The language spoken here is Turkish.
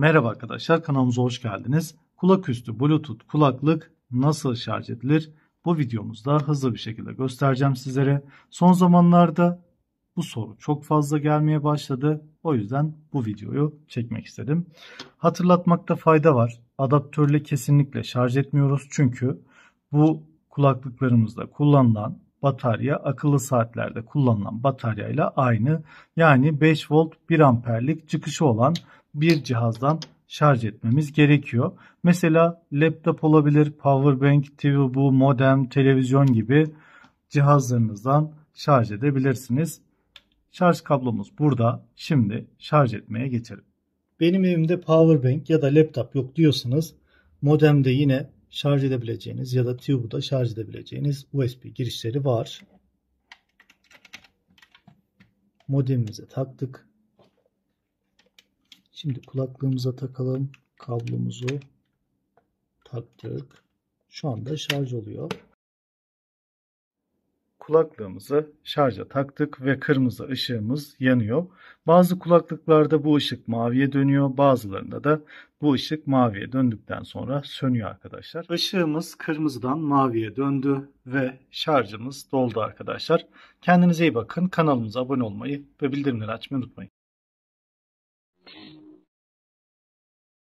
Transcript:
Merhaba arkadaşlar, kanalımıza hoş geldiniz. Kulaküstü Bluetooth kulaklık nasıl şarj edilir? Bu videomuzda hızlı bir şekilde göstereceğim sizlere. Son zamanlarda bu soru çok fazla gelmeye başladı. O yüzden bu videoyu çekmek istedim. Hatırlatmakta fayda var. Adaptörle kesinlikle şarj etmiyoruz. Çünkü bu kulaklıklarımızda kullanılan batarya akıllı saatlerde kullanılan bataryayla aynı. Yani 5 volt 1 amperlik çıkışı olan bir cihazdan şarj etmemiz gerekiyor. Mesela laptop olabilir, powerbank, TV, bu modem, televizyon gibi cihazlarınızdan şarj edebilirsiniz. Şarj kablomuz burada. Şimdi şarj etmeye geçelim. Benim evimde powerbank ya da laptop yok diyorsanız modemde yine şarj edebileceğiniz ya da tube'da şarj edebileceğiniz USB girişleri var. Modemimize taktık. Şimdi kulaklığımıza takalım. Kablomuzu taktık. Şu anda şarj oluyor. Kulaklığımızı şarja taktık ve kırmızı ışığımız yanıyor. Bazı kulaklıklarda bu ışık maviye dönüyor. Bazılarında da bu ışık maviye döndükten sonra sönüyor arkadaşlar. Işığımız kırmızıdan maviye döndü ve şarjımız doldu arkadaşlar. Kendinize iyi bakın. Kanalımıza abone olmayı ve bildirimleri açmayı unutmayın.